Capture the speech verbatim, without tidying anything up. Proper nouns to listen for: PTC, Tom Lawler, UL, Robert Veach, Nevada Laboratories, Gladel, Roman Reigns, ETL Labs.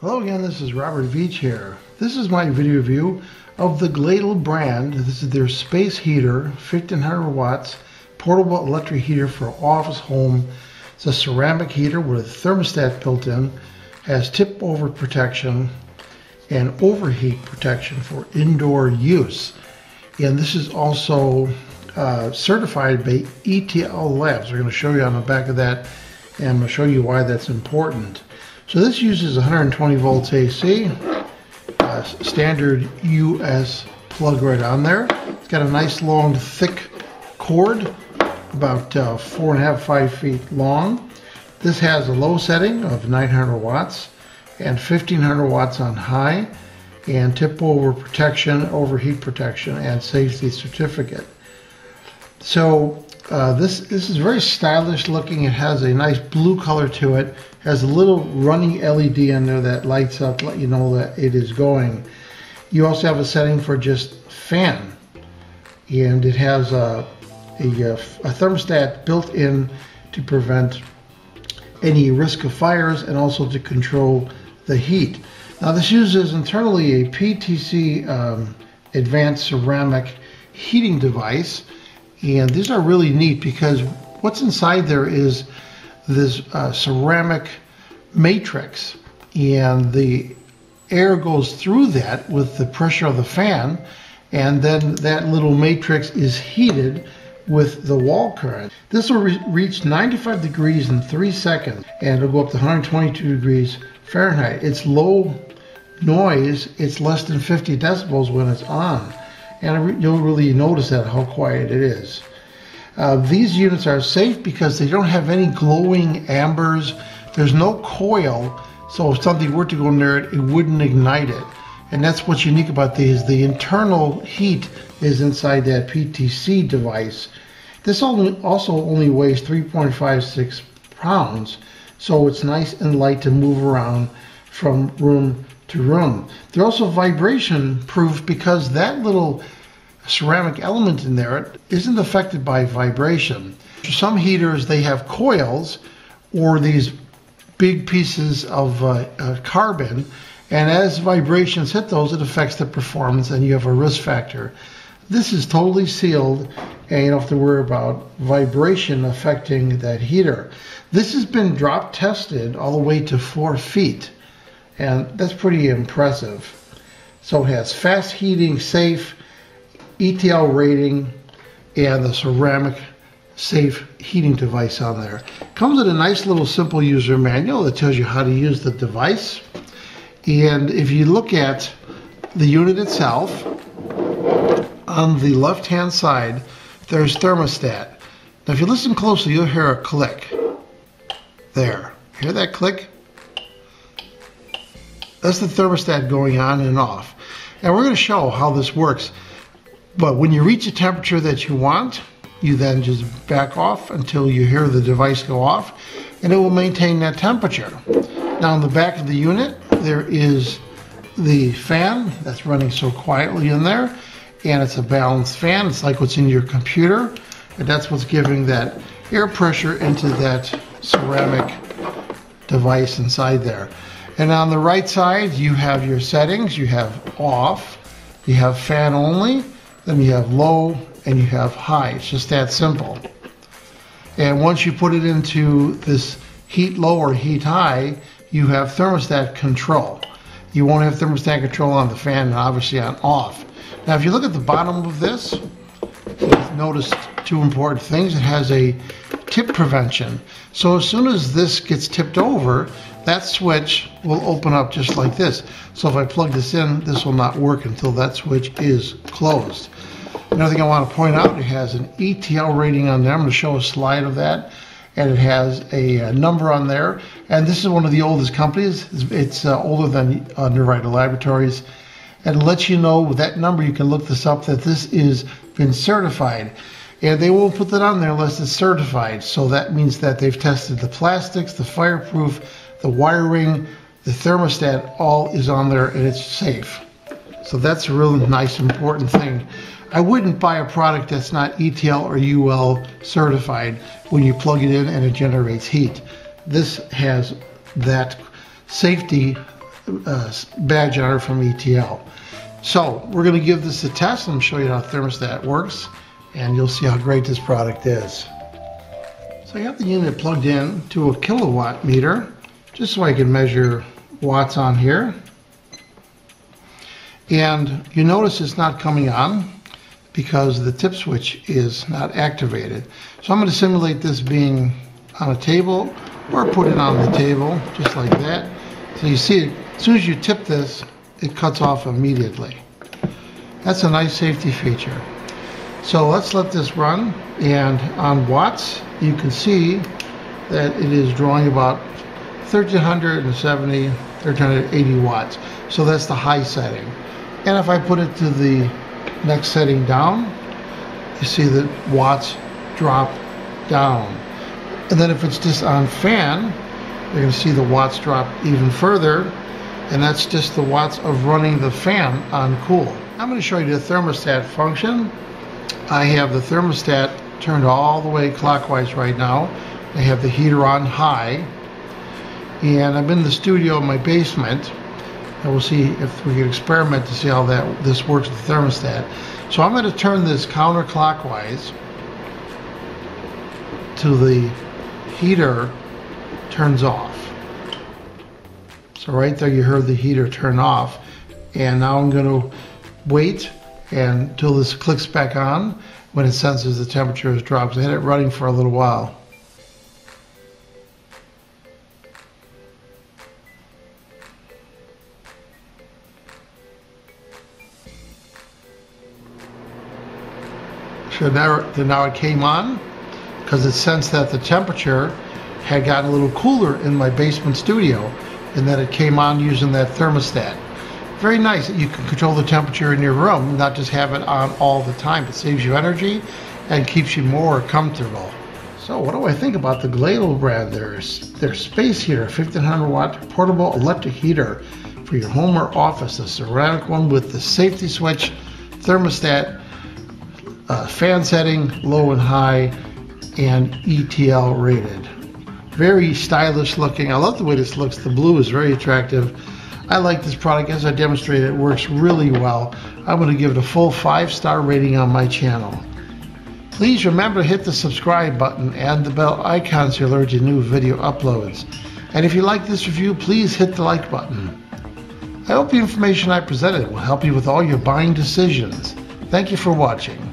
Hello again, this is Robert Veach here. This is my video review of the Gladel brand. This is their space heater, fifteen hundred watts, portable electric heater for office, home. It's a ceramic heater with a thermostat built in, has tip over protection and overheat protection for indoor use. And this is also uh, certified by E T L Labs. We're going to show you on the back of that, and I'm going to show you why that's important. So this uses one hundred twenty volts A C, uh, standard U S plug right on there. It's got a nice long thick cord, about uh, four and a half, five feet long. This has a low setting of nine hundred watts and fifteen hundred watts on high, and tip over protection, overheat protection, and safety certificate. So uh, this, this is very stylish looking. It has a nice blue color to it. Has a little running L E D in there that lights up to let you know that it is going. You also have a setting for just fan. And it has a, a, a thermostat built in to prevent any risk of fires and also to control the heat. Now this uses internally a P T C um, advanced ceramic heating device. And these are really neat because what's inside there is this uh, ceramic matrix, and the air goes through that with the pressure of the fan, and then that little matrix is heated with the wall current. This will re reach ninety-five degrees in three seconds, and it'll go up to one hundred twenty-two degrees Fahrenheit. It's low noise. It's less than fifty decibels when it's on, and you'll really notice that, how quiet it is. Uh, these units are safe because they don't have any glowing ambers. There's no coil, so if something were to go near it, it wouldn't ignite it. And that's what's unique about these. The internal heat is inside that P T C device. This also only weighs three point five six pounds, so it's nice and light to move around from room to room. They're also vibration proof because that little ceramic element in there isn't affected by vibration. Some heaters, they have coils or these big pieces of uh, uh, carbon, and as vibrations hit those, it affects the performance and you have a risk factor. This is totally sealed and you don't have to worry about vibration affecting that heater. This has been drop tested all the way to four feet, and that's pretty impressive. So it has fast heating, safe E T L rating, and the ceramic safe heating device on there. Comes with a nice little simple user manual that tells you how to use the device. And if you look at the unit itself, on the left hand side there's thermostat. Now if you listen closely, you'll hear a click. There, hear that click? That's the thermostat going on and off. And we're going to show how this works. But when you reach a temperature that you want, you then just back off until you hear the device go off, and it will maintain that temperature. Now in the back of the unit, there is the fan that's running so quietly in there, and it's a balanced fan. It's like what's in your computer, and that's what's giving that air pressure into that ceramic device inside there. And on the right side, you have your settings. You have off, you have fan only, then you have low and you have high. It's just that simple. And once you put it into this heat low or heat high, you have thermostat control. You won't have thermostat control on the fan and obviously on off. Now if you look at the bottom of this, you've noticed two important things. It has a tip prevention. So as soon as this gets tipped over, that switch will open up just like this. So if I plug this in, this will not work until that switch is closed. Another thing I want to point out, it has an E T L rating on there. I'm going to show a slide of that. And it has a number on there. And this is one of the oldest companies. It's uh, older than uh, Nevada Laboratories. And it lets you know with that number, you can look this up, that this is been certified. And they won't put that on there unless it's certified. So that means that they've tested the plastics, the fireproof, the wiring, the thermostat, all is on there and it's safe. So that's a really nice, important thing. I wouldn't buy a product that's not E T L or U L certified when you plug it in and it generates heat. This has that safety uh, badge are from E T L. So we're going to give this a test and show you how thermostat works, and you'll see how great this product is. So I got the unit plugged in to a kilowatt meter just so I can measure watts on here. And you notice it's not coming on because the tip switch is not activated. So I'm going to simulate this being on a table, or put it on the table just like that. So you see, as soon as you tip this, it cuts off immediately. That's a nice safety feature. So let's let this run, and on watts you can see that it is drawing about thirteen seventy, thirteen eighty watts. So that's the high setting. And if I put it to the next setting down, you see that watts drop down. And then if it's just on fan, you're going to see the watts drop even further, and that's just the watts of running the fan on cool. I'm going to show you the thermostat function. I have the thermostat turned all the way clockwise right now. I have the heater on high, and I'm in the studio in my basement, and we'll see if we can experiment to see how that this works with the thermostat. So I'm going to turn this counterclockwise till the heater turns off. So right there you heard the heater turn off, and now I'm going to wait until this clicks back on when it senses the temperature has dropped. I had it running for a little while. So now, now it came on because it sensed that the temperature had gotten a little cooler in my basement studio, and that it came on using that thermostat. Very nice that you can control the temperature in your room, not just have it on all the time. It saves you energy and keeps you more comfortable. So what do I think about the Gladel brand? There's their space heater, fifteen hundred watt portable electric heater for your home or office. The ceramic one with the safety switch, thermostat, uh, fan setting, low and high, and E T L rated. Very stylish looking. I love the way this looks. The blue is very attractive. I like this product. As I demonstrated, it works really well. I'm going to give it a full five star rating on my channel. Please remember to hit the subscribe button and the bell icon to alert you to new video uploads. And if you like this review, please hit the like button. I hope the information I presented will help you with all your buying decisions. Thank you for watching.